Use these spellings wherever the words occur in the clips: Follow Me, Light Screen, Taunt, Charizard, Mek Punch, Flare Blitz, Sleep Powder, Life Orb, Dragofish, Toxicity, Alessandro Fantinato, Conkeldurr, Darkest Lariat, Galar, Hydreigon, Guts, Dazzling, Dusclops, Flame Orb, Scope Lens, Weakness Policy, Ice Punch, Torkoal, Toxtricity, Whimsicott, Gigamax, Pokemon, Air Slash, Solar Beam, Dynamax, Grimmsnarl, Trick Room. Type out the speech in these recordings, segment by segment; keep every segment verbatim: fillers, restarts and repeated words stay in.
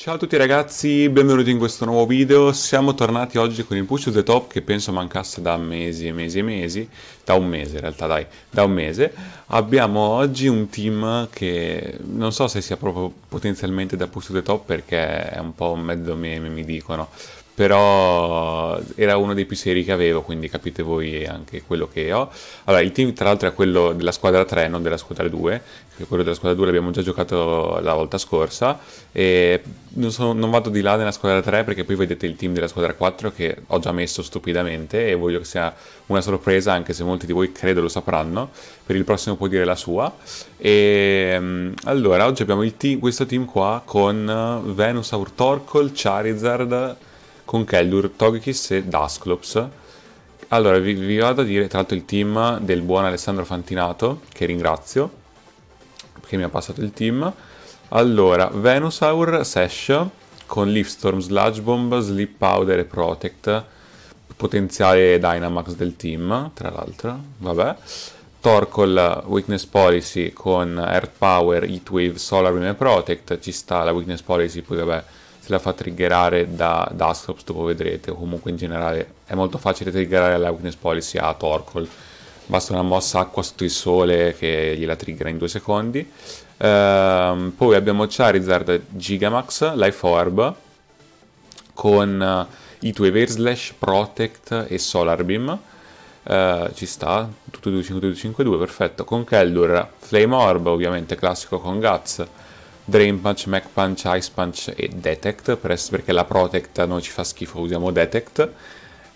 Ciao a tutti ragazzi, benvenuti in questo nuovo video. Siamo tornati oggi con il Push to the Top che penso mancasse da mesi e mesi e mesi, da un mese in realtà dai, da un mese. Abbiamo oggi un team che non so se sia proprio potenzialmente da Push to the Top perché è un po' un mezzo meme mi dicono, però era uno dei più seri che avevo, quindi capite voi anche quello che ho. Allora, il team tra l'altro è quello della squadra tre, non della squadra due, quello della squadra due l'abbiamo già giocato la volta scorsa, e non, sono, non vado di là nella squadra tre perché poi vedete il team della squadra quattro che ho già messo stupidamente e voglio che sia una sorpresa, anche se molti di voi credo lo sapranno, per il prossimo può dire la sua. E allora, oggi abbiamo il team, questo team qua con Venusaur, Torkoal, Charizard, Conkeldurr, Togekiss e Dusclops. Allora vi, vi vado a dire tra l'altro il team del buon Alessandro Fantinato, che ringrazio perché mi ha passato il team. Allora, Venusaur, Sash con Leaf Storm, Sludge Bomb, Sleep Powder e Protect, potenziale Dynamax del team tra l'altro, vabbè. Torkoal, Weakness Policy con Earth Power, Heat Wave, Solar Beam e Protect, ci sta la Weakness Policy, poi vabbè la fa triggerare da Dusclops, dopo vedrete, o comunque in generale è molto facile triggerare la Weakness Policy a Torkoal, basta una mossa acqua sotto il sole che gliela triggera in due secondi. Ehm, poi abbiamo Charizard, Gigamax, Life Orb con Heat Wave, Air Slash, Protect e Solar Beam, ehm, ci sta, tutto due cinque due cinque due, perfetto. Conkeldurr, Flame Orb ovviamente classico con Guts, Drain Punch, Mek Punch, Ice Punch e Detect, perché la Protect a noi ci fa schifo, usiamo Detect.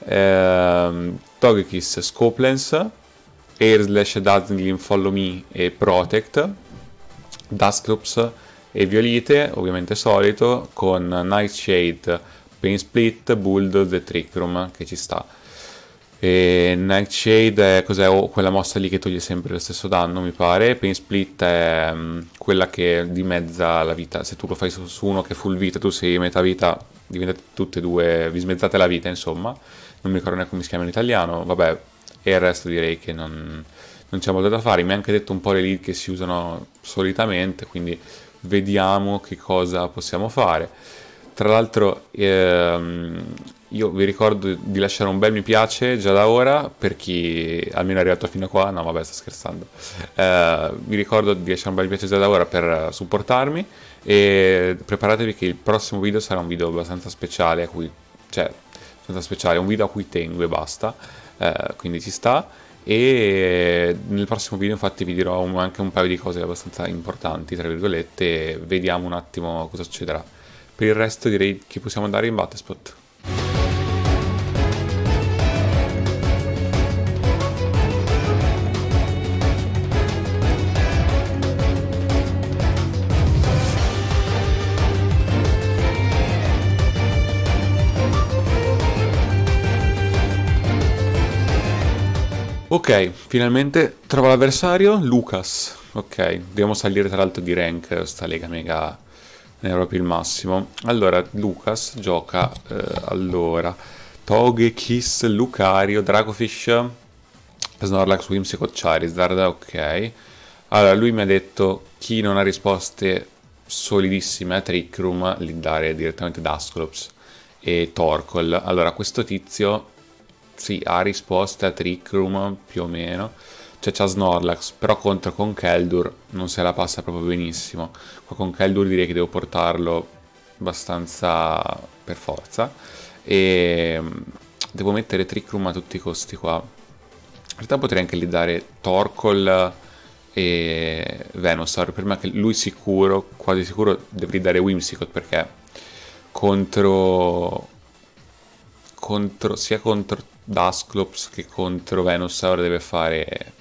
Ehm, Togekiss, Scope Lens, Air Slash, Dazzling, Follow Me e Protect. Dusclops e Violite, ovviamente solito, con Nightshade, Pain Split, Bulldoze e Trick Room, che ci sta. E Nightshade è cos'è? Oh, quella mossa lì che toglie sempre lo stesso danno mi pare. Pain Split è um, quella che dimezza la vita, se tu lo fai su, su uno che è full vita, tu sei metà vita, diventate tutte e due, vi smezzate la vita insomma, non mi ricordo neanche come si chiama in italiano, vabbè. E il resto direi che non, non c'è molto da fare, mi ha anche detto un po' le lead che si usano solitamente, quindi vediamo che cosa possiamo fare. Tra l'altro ehm, io vi ricordo di lasciare un bel mi piace già da ora per chi almeno è arrivato fino a qua, no vabbè sto scherzando, eh, vi ricordo di lasciare un bel mi piace già da ora per supportarmi, e preparatevi che il prossimo video sarà un video abbastanza speciale a cui, cioè abbastanza speciale, un video a cui tengo e basta, eh, quindi ci sta. E nel prossimo video infatti vi dirò un, anche un paio di cose abbastanza importanti tra virgolette, vediamo un attimo cosa succederà. Per il resto direi che possiamo andare in battle spot. Ok, finalmente trovo l'avversario, Lucas. Ok, dobbiamo salire tra l'altro di rank, sta lega mega ne è proprio il massimo. Allora, Lucas gioca eh, allora Togekiss, Lucario, Dragofish, Snorlax, Whimsicott, Charizard, ok. Allora, lui mi ha detto chi non ha risposte solidissime a Trick Room, gli dare direttamente Dusclops e Torkoal. Allora, questo tizio sì, ha risposte a Trick Room più o meno, cioè c'ha Snorlax, però contro Conkeldurr non se la passa proprio benissimo. Qua Conkeldurr direi che devo portarlo abbastanza per forza, e devo mettere Trick Room a tutti i costi qua. In realtà potrei anche lì dare Torkoal e Venusaur, per me che lui sicuro, quasi sicuro dovrei dare Whimsicott perché contro... contro sia contro Dusclops che contro Venusaur deve fare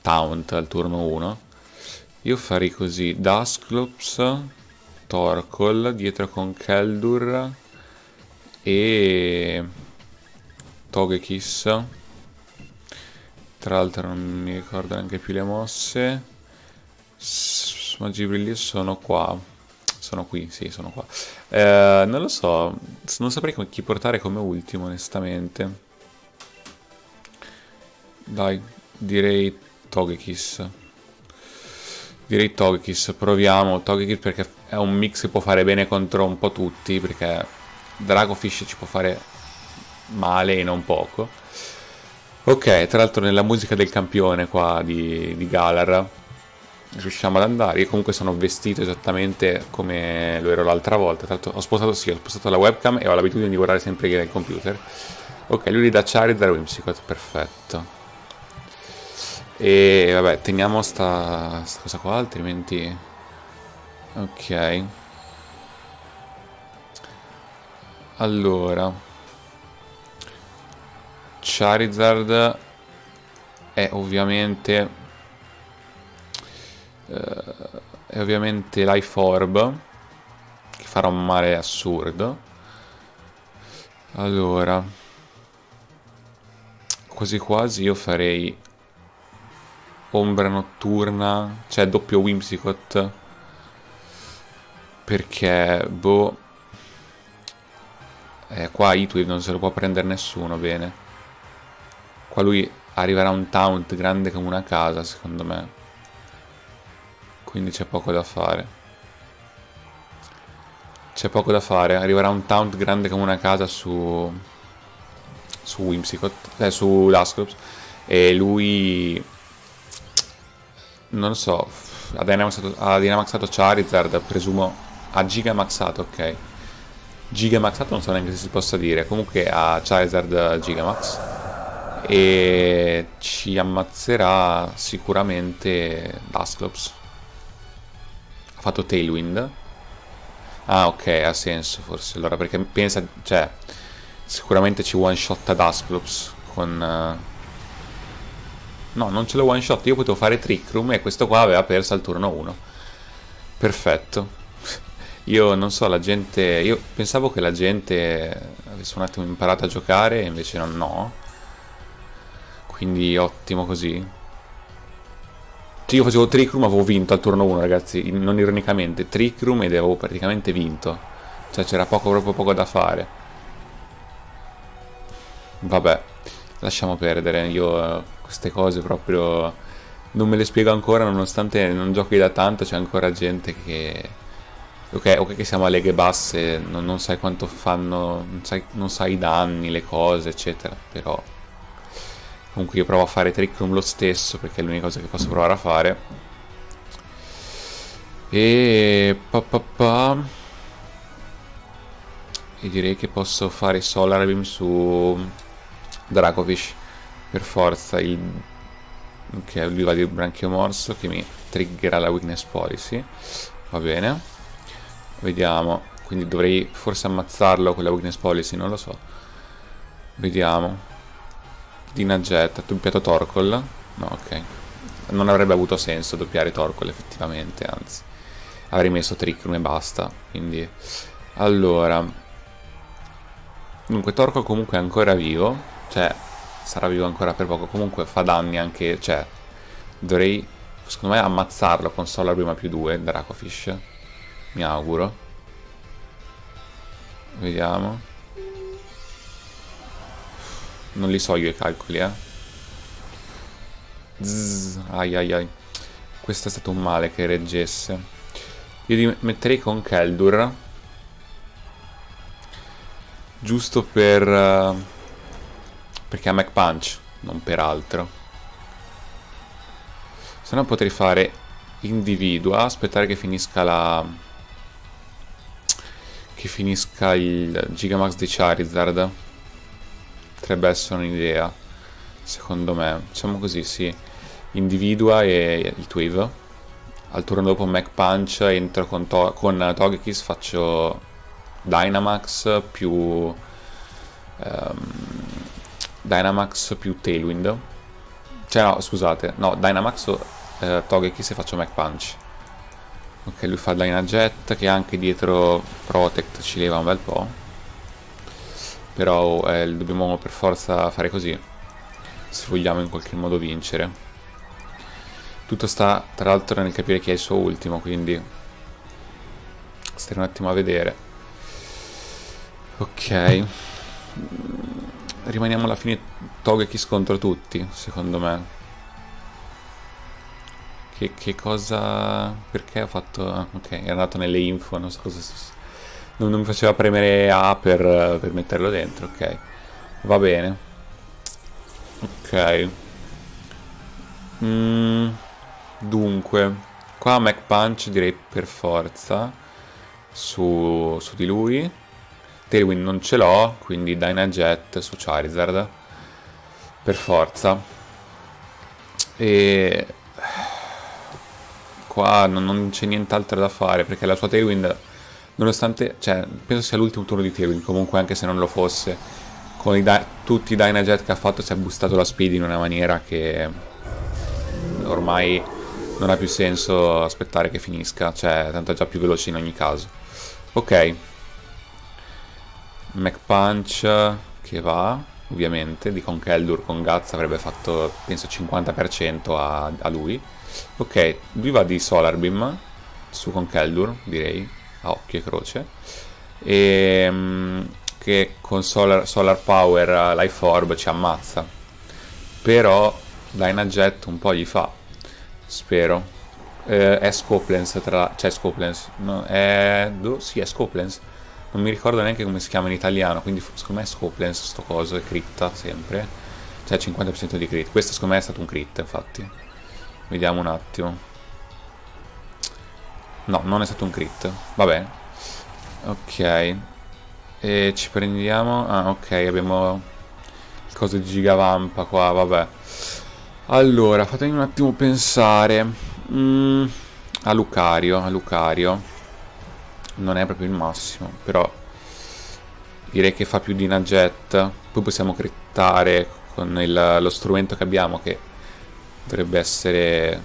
Taunt al turno uno. Io farei così: Dusclops, Torkoal, dietro Conkeldurr e Togekiss. Tra l'altro non mi ricordo neanche più le mosse. Magibrilli sono qua, sono qui, sì, sono qua. Eh, non lo so, non saprei chi portare come ultimo onestamente. Dai, direi Togekiss. direi Togekiss, proviamo Togekiss perché è un mix che può fare bene contro un po' tutti, perché Dragofish ci può fare male e non poco. Ok, tra l'altro nella musica del campione qua di, di Galar riusciamo ad andare. Io comunque sono vestito esattamente come lo ero l'altra volta. Tra l'altro ho spostato, sì, ho spostato la webcam e ho l'abitudine di guardare sempre il computer. Ok, lui li dà Charizard, Whimsicott, perfetto. E vabbè, teniamo sta, sta cosa qua, altrimenti... Ok. Allora... Charizard è ovviamente eh, è ovviamente Life Orb, che farà un male assurdo. Allora, quasi quasi io farei Ombra Notturna, cioè doppio Whimsicott, perché boh, eh, qua Heat Wave non se lo può prendere nessuno bene. Qua lui arriverà un Taunt grande come una casa, secondo me. Quindi c'è poco da fare. C'è poco da fare. Arriverà un Taunt grande come una casa su... Su Whimsicott. Eh, su Dusclops. E lui... Non lo so. Ha Dynamaxato, ha Dynamaxato Charizard, presumo. Ha Gigamaxato, ok. Gigamaxato non so neanche se si possa dire. Comunque ha Charizard Gigamax. E ci ammazzerà sicuramente Dusclops. Ha fatto Tailwind. Ah ok, ha senso forse. Allora perché pensa, cioè, sicuramente ci one shot a Dusclops con... Uh... No, non ce l'ho one shot. Io potevo fare Trick Room e questo qua aveva perso al turno uno. Perfetto. Io non so, la gente... Io pensavo che la gente avesse un attimo imparato a giocare, invece non, no. Quindi ottimo così. Cioè io facevo Trick Room, avevo vinto al turno uno, ragazzi. Non ironicamente, Trick Room ed avevo praticamente vinto. Cioè c'era poco, proprio poco da fare. Vabbè, lasciamo perdere. Io eh, queste cose proprio non me le spiego ancora, nonostante non giochi da tanto. C'è ancora gente che... Ok, ok che siamo a leghe basse, non, non sai quanto fanno, non sai, non sai i danni, le cose, eccetera, però... Comunque io provo a fare Trick Room lo stesso, perché è l'unica cosa che posso provare a fare. E... Pa, pa, pa. E direi che posso fare Solar Beam su Dragofish, per forza. Il... Ok, lui va di Branchio Morso, che mi triggerà la Weakness Policy. Va bene. Vediamo. Quindi dovrei forse ammazzarlo con la Weakness Policy, non lo so. Vediamo. Dynajet, ha doppiato Torkoal? No, ok. Non avrebbe avuto senso doppiare Torkoal effettivamente, anzi. Avrei messo Trick Room e basta, quindi... Allora... Dunque Torkoal comunque è ancora vivo, cioè sarà vivo ancora per poco, comunque fa danni anche, cioè... Dovrei, secondo me, ammazzarlo con Solar Beam più due, Dragofish. Mi auguro. Vediamo... Non li so io i calcoli, eh. Zzz, ai ai ai. Questo è stato un male che reggesse. Io li metterei con Conkeldurr. Giusto per... Uh, perché ha Mek Punch, non per altro. Se no potrei fare Individua, aspettare che finisca la... Che finisca il Gigamax di Charizard. Potrebbe essere un'idea, secondo me. Diciamo così, sì. Individua e il Twave. Al turno dopo Mek Punch, entro con, to con Togekiss, faccio Dynamax più... Um, Dynamax più Tailwind. Cioè no, scusate, no, Dynamax o eh, Togekiss e faccio Mek Punch. Ok, lui fa Dynajet, che anche dietro Protect ci leva un bel po'. Però eh, dobbiamo per forza fare così, se vogliamo in qualche modo vincere. Tutto sta tra l'altro nel capire chi è il suo ultimo, quindi stare un attimo a vedere. Ok, rimaniamo alla fine Togekiss contro tutti, secondo me. Che, che cosa... Perché ho fatto... Ah, ok, era andato nelle info, non so cosa... Non, non mi faceva premere A per, per metterlo dentro, ok. Va bene. Ok. Mm, dunque, qua Mek Punch direi per forza su, su di lui. Tailwind non ce l'ho, quindi Dynajet su Charizard. Per forza. E... qua non, non c'è nient'altro da fare, perché la sua Tailwind, nonostante, cioè, penso sia l'ultimo turno di Tailwind, comunque anche se non lo fosse, con i tutti i Dynajet che ha fatto si è boostato la speed in una maniera che ormai non ha più senso aspettare che finisca, cioè tanto è già più veloce in ogni caso. Ok, Mek Punch che va, ovviamente, di Conkeldurr con Guts avrebbe fatto penso cinquanta per cento a, a lui. Ok, lui va di Solar Beam su Conkeldurr, direi, a occhio e croce, e che con Solar, Solar Power Life Orb ci ammazza, però Dynajet un po' gli fa, spero. Eh, è Scope Lens, tra... cioè Scope Lens, no, è... sì, è Scope Lens, non mi ricordo neanche come si chiama in italiano, quindi secondo me è Scope Lens sto coso, è critta sempre, cioè cinquanta per cento di crit, questo secondo me è stato un crit, infatti. Vediamo un attimo. No, non è stato un crit. Va bene. Ok. E ci prendiamo... ah, ok, abbiamo il coso di Gigavampa qua, vabbè. Allora, fatemi un attimo pensare. Mm, a Lucario, a Lucario. Non è proprio il massimo, però... direi che fa più Dynajet. Poi possiamo crittare con il, lo strumento che abbiamo, che... dovrebbe essere...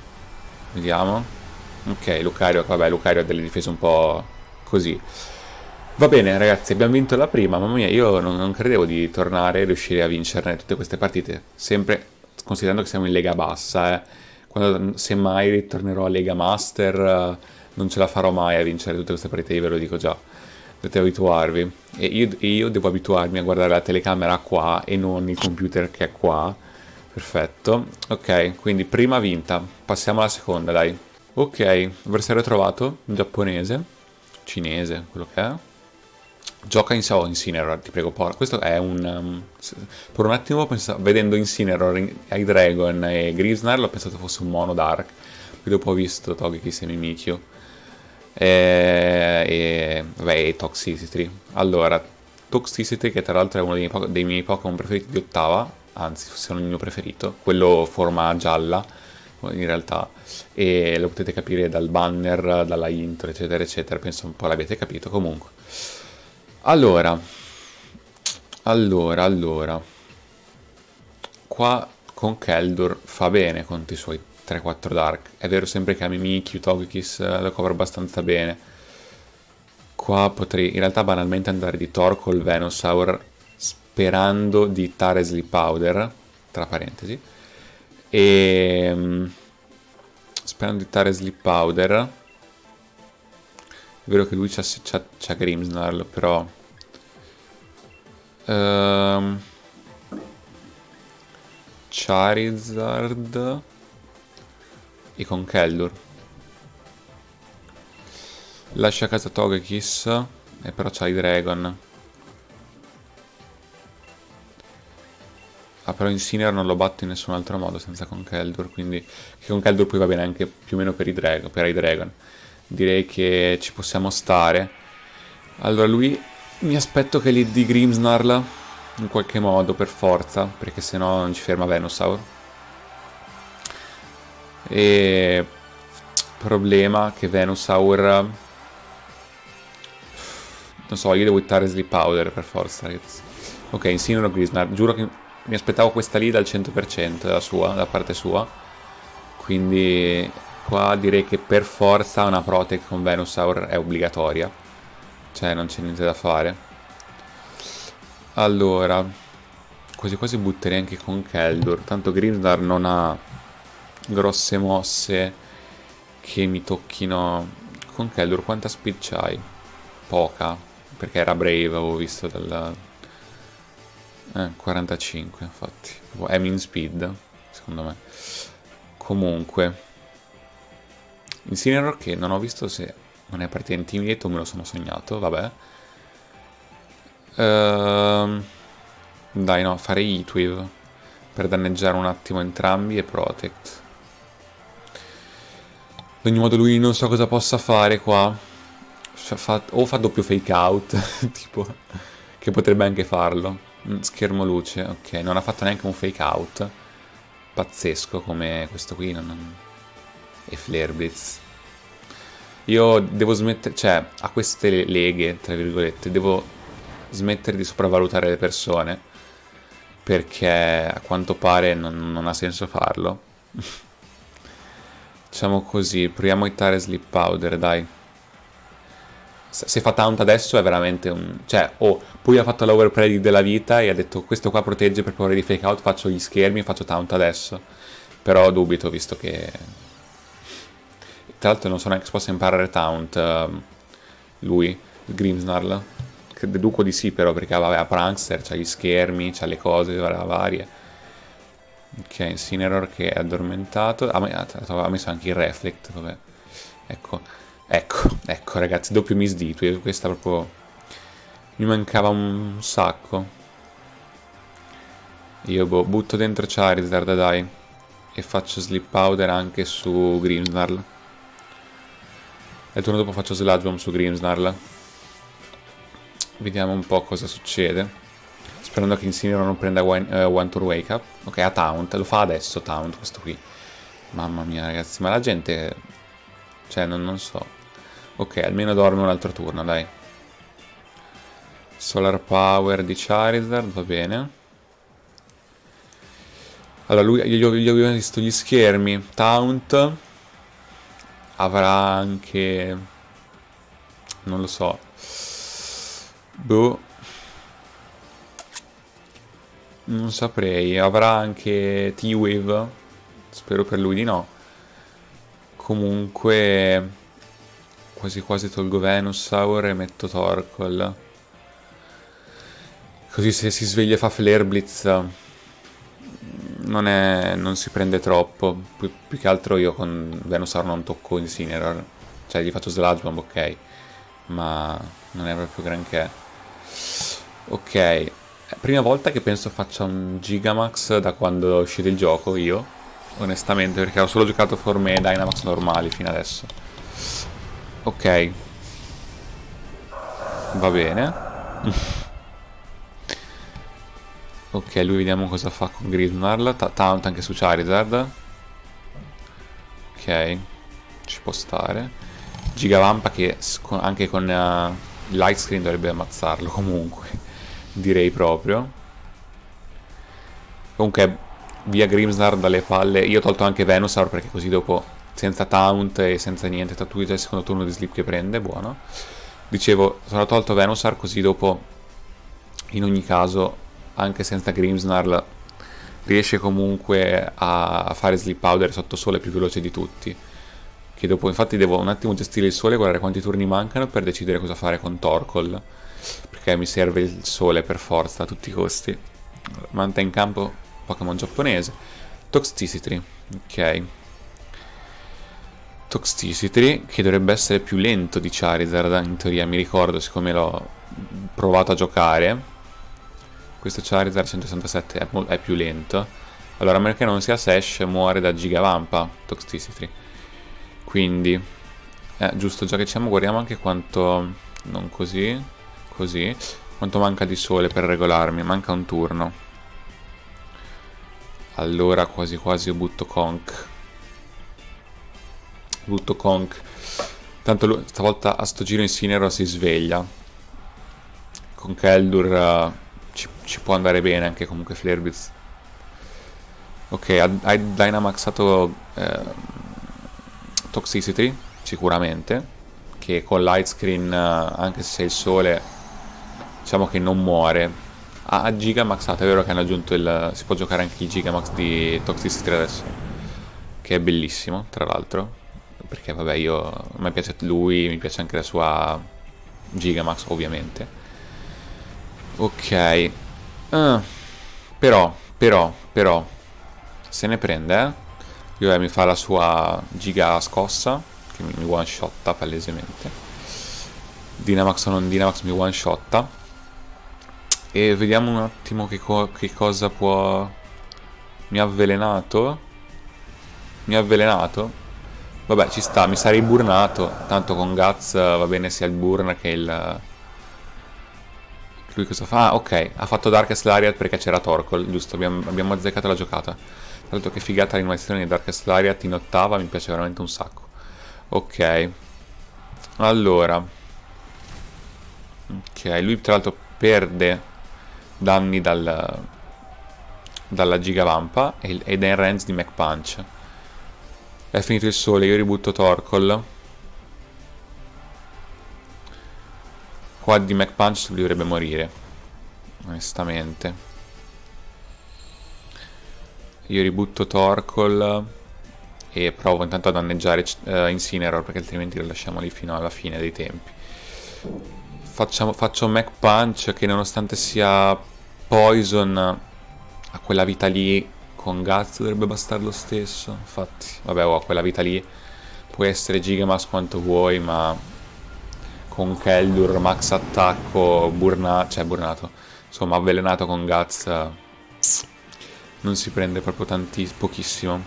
vediamo... ok, Lucario, vabbè, Lucario ha delle difese un po' così. Va bene ragazzi, abbiamo vinto la prima, mamma mia, io non, non credevo di tornare e riuscire a vincerne tutte queste partite, sempre considerando che siamo in Lega Bassa, eh. Quando semmai ritornerò a Lega Master non ce la farò mai a vincere tutte queste partite, io ve lo dico già, dovete abituarvi. E io, io devo abituarmi a guardare la telecamera qua e non il computer che è qua. Perfetto, ok, quindi prima vinta, passiamo alla seconda, dai. Ok, avversario trovato, un giapponese, cinese, quello che è. Gioca in... oh, Incineroar, ti prego, porca. Questo è un... Um, per un attimo, penso, vedendo Incineroar, Hydreigon e Grimmsnarl, ho pensato fosse un mono Dark. Poi dopo ho visto Togekiss e Mimikyu. E... e... vabbè, e Toxicity. Allora, Toxicity, che tra l'altro è uno dei miei, dei miei Pokémon preferiti di ottava, anzi forse non il mio preferito, quello forma gialla in realtà, e lo potete capire dal banner, dalla intro, eccetera eccetera, penso un po' l'abbiate capito comunque. Allora, allora, allora, qua Conkeldurr fa bene contro i suoi tre quattro Dark, è vero sempre che a Mimikyu, Togekiss lo copro abbastanza bene, qua potrei in realtà banalmente andare di Torkoal, Venusaur, sperando di ittare Sleep Powder, tra parentesi, e sperando di ittare Sleep Powder. È vero che lui c'ha Grimmsnarl, però um... Charizard e Conkeldurr, lascia a casa Togekiss, e però c'ha Hydreigon. Ah, però Incineroar non lo batto in nessun altro modo senza Conkeldurr, quindi... che Conkeldurr poi va bene anche più o meno per i Dragon, per i Dragon. Direi che ci possiamo stare. Allora, lui... mi aspetto che li di Grimmsnarl in qualche modo, per forza, perché sennò non ci ferma Venusaur. E... problema che Venusaur... non so, io devo ittare Sleep Powder per forza, ragazzi. Ok, Incineroar, Grimmsnarl, giuro che... mi aspettavo questa lì dal cento per cento della sua, da parte sua, quindi qua direi che per forza una Protect con Venusaur è obbligatoria, cioè non c'è niente da fare. Allora, quasi quasi butterei anche Conkeldurr, tanto Grimmsnarl non ha grosse mosse che mi tocchino. Conkeldurr quanta speed c'hai? Poca, perché era Brave, avevo visto dal... Eh, quarantacinque, infatti. È min speed, secondo me. Comunque. Incineroar, che non ho visto se non è partita intimidate o me lo sono sognato, vabbè. Ehm... Dai, no, fare Heat Wave per danneggiare un attimo entrambi e Protect. Ad ogni modo lui non so cosa possa fare qua. Fa, o fa doppio fake out, tipo, che potrebbe anche farlo. Schermo luce, ok, non ha fatto neanche un fake out. Pazzesco come questo qui. Non... E Flare Blitz. Io devo smettere, cioè, a queste leghe, tra virgolette, devo smettere di sopravvalutare le persone, perché a quanto pare non, non ha senso farlo. Diciamo così, proviamo a hittare Sleep Powder, dai. Se fa Taunt adesso è veramente un... Cioè, oh, poi ha fatto l'overplay della vita e ha detto questo qua protegge per paura di fake out, faccio gli schermi e faccio Taunt adesso. Però dubito, visto che... Tra l'altro non so neanche se possa imparare Taunt uh, lui, il Grimmsnarl. Che deduco di sì, però, perché vabbè, ha Prankster, c'ha gli schermi, c'ha le cose varie. Ok, Incineroar che è addormentato. Ha messo anche il Reflect, vabbè. Ecco, ecco, ecco ragazzi, doppio misdito. Questa proprio... mi mancava un sacco. Io boh, butto dentro Charizard, dai. E faccio Sleep Powder anche su Grimmsnarl. E il turno dopo faccio Sludge Bomb su Grimmsnarl. Vediamo un po' cosa succede. Sperando che Incineroar non prenda one, uh, one Tour Wake Up. Ok, ha Taunt. Lo fa adesso Taunt questo qui. Mamma mia ragazzi, ma la gente... Cioè, non, non so. Ok, almeno dorme un altro turno, dai. Solar Power di Charizard, va bene. Allora, lui... Gli avevo visto gli schermi. Taunt. Avrà anche... Non lo so. Boh. Non saprei, avrà anche T-Wave? Spero per lui di no. Comunque, quasi quasi tolgo Venusaur e metto Torkoal. Così se si sveglia e fa Flare Blitz non, è, non si prende troppo. Pi più che altro io con Venusaur non tocco Incineroar. Cioè gli faccio Sludge Bomb, ok. Ma non è proprio granché. Ok. Prima volta che penso faccia un Gigamax da quando è uscito il gioco, io, onestamente, perché ho solo giocato forme Dynamax normali fino adesso. Ok. Va bene. Ok, lui vediamo cosa fa con Grimmsnarl. Taunt anche su Charizard. Ok. Ci può stare. Gigavampa che anche con uh, Light Screen dovrebbe ammazzarlo comunque. Direi proprio. Comunque via Grimmsnarl dalle palle. Io ho tolto anche Venusaur perché così dopo, senza Taunt e senza niente, tatuito il secondo turno di Sleep che prende, buono. Dicevo, sono tolto Venusaur così dopo, in ogni caso, anche senza Grimmsnarl, riesce comunque a fare Sleep Powder sotto sole più veloce di tutti. Che dopo infatti devo un attimo gestire il sole, guardare quanti turni mancano per decidere cosa fare con Torkoal. Perché mi serve il sole per forza a tutti i costi. Manta in campo, Pokémon giapponese. Toxtricity, ok. Toxtricity che dovrebbe essere più lento di Charizard in teoria, mi ricordo, siccome l'ho provato a giocare. Questo Charizard centosessantasette è, è più lento. Allora, a meno che non sia Sash, muore da Gigavampa Toxtricity. Quindi, eh, giusto, già che siamo, guardiamo anche quanto... non così... così, quanto manca di sole per regolarmi, manca un turno. Allora quasi quasi butto Conk. Butto Conk. Tanto lui, stavolta a sto giro Incineroar si sveglia. Conkeldurr uh, ci, ci può andare bene anche comunque Flare Blitz. Ok, hai Dynamaxato eh, Toxicity, sicuramente. Che con Light Screen, uh, anche se il sole... Diciamo che non muore. Ah, a Gigamaxato, è vero che hanno aggiunto il... Si può giocare anche il Gigamax di Toxicity adesso. Che è bellissimo, tra l'altro. Perché, vabbè, io... A me piace lui, mi piace anche la sua Gigamax, ovviamente. Ok. Uh, però, però, però... Se ne prende, eh. Lui mi fa la sua Giga scossa. che mi one shotta palesemente. Dynamax o non Dynamax mi one shotta. E vediamo un attimo che, co che cosa può. Mi ha avvelenato. Mi ha avvelenato. Vabbè, ci sta, mi sarei burnato. Tanto con Guts va bene sia il burn che il. Lui cosa fa? Ah, ok, ha fatto Darkest Lariat perché c'era Torkoal, giusto, abbiamo, abbiamo azzeccato la giocata. Tra l'altro che figata l'animazione di Darkest Lariat in ottava, mi piace veramente un sacco. Ok. Allora. Ok, lui tra l'altro perde danni dal, dalla Gigavampa ed è in range di Mek Punch. È finito il sole, io ributto Torkoal. Qua di Mek Punch dovrebbe morire, onestamente. Io ributto Torkoal e provo intanto a danneggiare uh, Incineroar, perché altrimenti lo lasciamo lì fino alla fine dei tempi. Facciamo, faccio Mek Punch che, nonostante sia poison, a quella vita lì con Guts dovrebbe bastare lo stesso. Infatti, vabbè, oh, a quella vita lì può essere Gigamax quanto vuoi, ma... Conkeldurr, max attacco, burna, cioè burnato, insomma avvelenato con Guts, non si prende proprio tanti, pochissimo.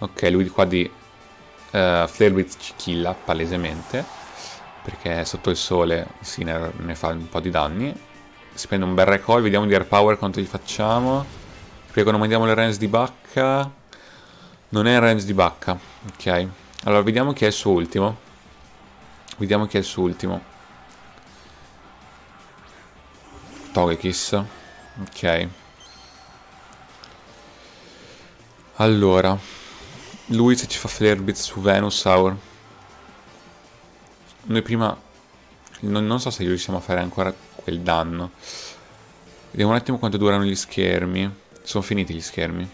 Ok, lui qua di uh, Flare Blitz ci killa palesemente, perché sotto il sole si ne, ne fa un po' di danni. Si prende un bel recoil, vediamo di Air Power quanto gli facciamo. Prego, non mandiamo le range di Bacca. Non è in range di Bacca, ok. Allora vediamo chi è il suo ultimo. Vediamo chi è il suo ultimo. Togekiss. Ok. Allora. Lui se ci fa Flare Blitz su Venusaur. Noi prima... Non, non so se riusciamo a fare ancora quel danno. Vediamo un attimo quanto durano gli schermi. Sono finiti gli schermi?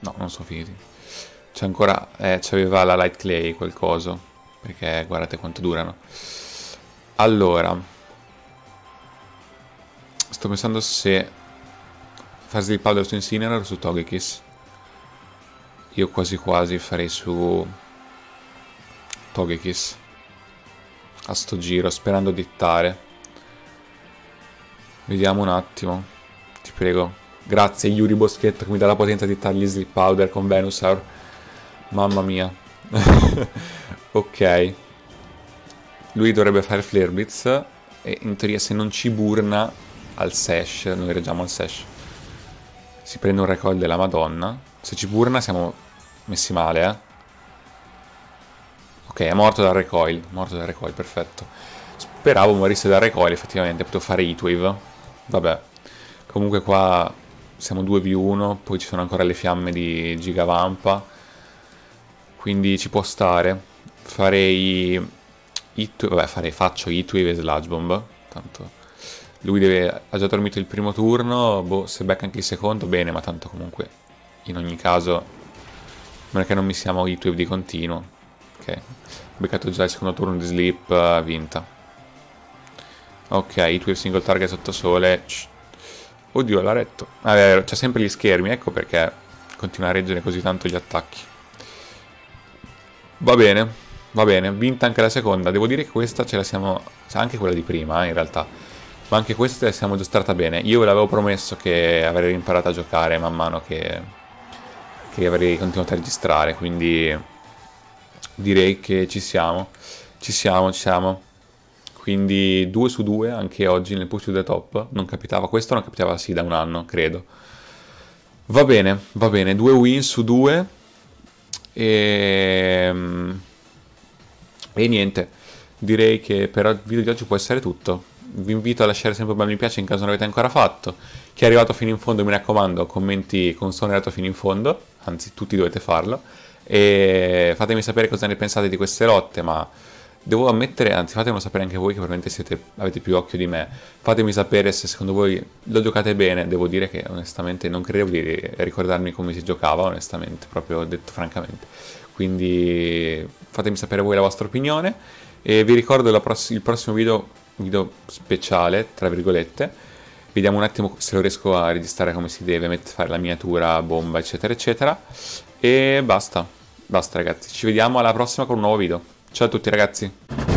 No, non sono finiti. C'è ancora... Eh, c'aveva la Light Clay qualcosa. Perché guardate quanto durano. Allora, sto pensando se fare Sleep Powder su Incineroar o su Togekiss. Io quasi quasi farei su Togekiss a sto giro, sperando di hittare. Vediamo un attimo. Ti prego. Grazie Yuri Boschetto che mi dà la potenza di hittargli Sleep Powder con Venusaur. Mamma mia. Ok, lui dovrebbe fare Flare Blitz e in teoria se non ci burna al Sash, noi reggiamo al Sash, si prende un recoil della Madonna. Se ci burna siamo messi male, eh. Ok, è morto dal recoil, morto dal recoil, perfetto. Speravo morisse dal recoil, effettivamente, potevo fare Heat Wave. Vabbè, comunque qua siamo due contro uno, poi ci sono ancora le fiamme di Gigavampa, quindi ci può stare. Farei Heat Wave, vabbè, farei, faccio Heat Wave e Sludge Bomb. Tanto lui deve, ha già dormito il primo turno, boh, se becca anche il secondo bene, ma tanto comunque in ogni caso, a meno che non mi siamo Heat Wave di continuo. Ok, ho beccato già il secondo turno di Sleep, uh, vinta. Ok, Heat Wave single target sotto sole. Shh. Oddio, l'ha retto. Ah, vero, c'è sempre gli schermi, ecco perché continua a reggere così tanto gli attacchi. Va bene. Va bene, vinta anche la seconda. Devo dire che questa ce la siamo... Anche quella di prima, eh, in realtà. Ma anche questa ce la siamo giostrata bene. Io ve l'avevo promesso che avrei imparato a giocare man mano che... Che avrei continuato a registrare, quindi... Direi che ci siamo. Ci siamo, ci siamo. Quindi due su due anche oggi nel push to the top. Non capitava questo, non capitava sì da un anno, credo. Va bene, va bene. due win su due. E... E niente, direi che per il video di oggi può essere tutto. Vi invito a lasciare sempre un bel mi piace in caso non l'avete ancora fatto. Chi è arrivato fino in fondo, mi raccomando, commenti con sono arrivato fino in fondo, anzi tutti dovete farlo. E fatemi sapere cosa ne pensate di queste lotte, ma devo ammettere, anzi fatemelo sapere anche voi che probabilmente siete, avete più occhio di me. Fatemi sapere se secondo voi lo giocate bene, devo dire che onestamente non credevo di ricordarmi come si giocava, onestamente, proprio detto francamente. Quindi fatemi sapere voi la vostra opinione e vi ricordo la il prossimo video, video speciale, tra virgolette. Vediamo un attimo se lo riesco a registrare come si deve, fare la miniatura, bomba, eccetera, eccetera. E basta. Basta ragazzi, ci vediamo alla prossima con un nuovo video. Ciao a tutti ragazzi.